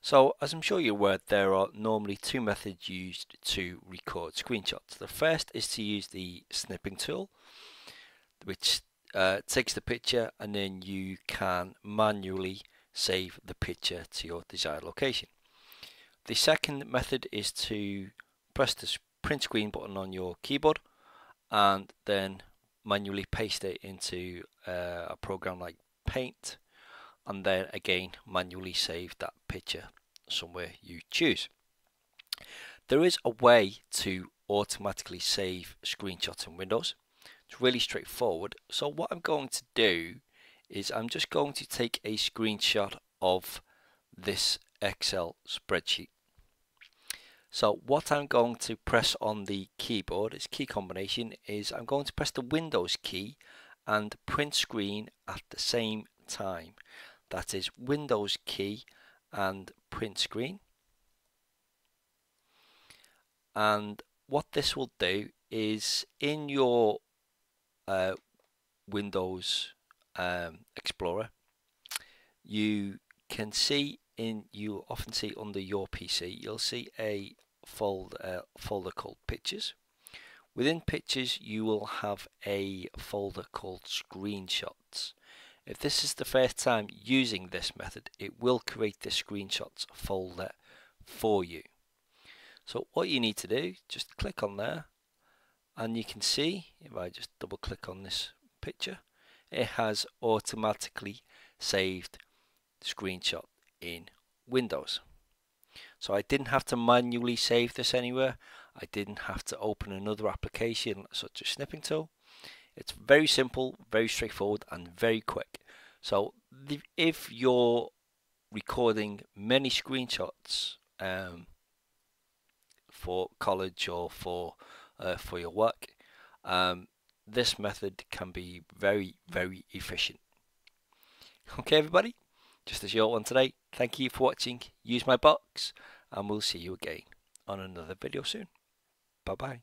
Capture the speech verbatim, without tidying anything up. So as I'm sure you're aware, there are normally two methods used to record screenshots. The first is to use the snipping tool, which uh, takes the picture and then you can manually save the picture to your desired location. The second method is to press the print screen button on your keyboard and then manually paste it into uh, a program like Paint, and then again manually save that picture somewhere you choose. There is a way to automatically save screenshots in Windows. It's really straightforward. So what I'm going to do is I'm just going to take a screenshot of this Excel spreadsheet. So what I'm going to press on the keyboard, its key combination, is I'm going to press the Windows key and print screen at the same time. That is Windows key and print screen. And what this will do is, in your uh, Windows um, Explorer, you can see in you often see under your P C, you'll see a fold, uh, folder called Pictures. Within Pictures, you will have a folder called Screenshots. If this is the first time using this method, it will create the screenshots folder for you. So what you need to do, just click on there, and you can see, if I just double click on this picture, it has automatically saved screenshot in Windows. So I didn't have to manually save this anywhere. I didn't have to open another application such as Snipping Tool. It's very simple, very straightforward, and very quick. So if you're recording many screenshots um, for college or for uh, for your work, um, this method can be very, very efficient. Okay, everybody, just a short one today. Thank you for watching Use My Box, and we'll see you again on another video soon. Bye bye.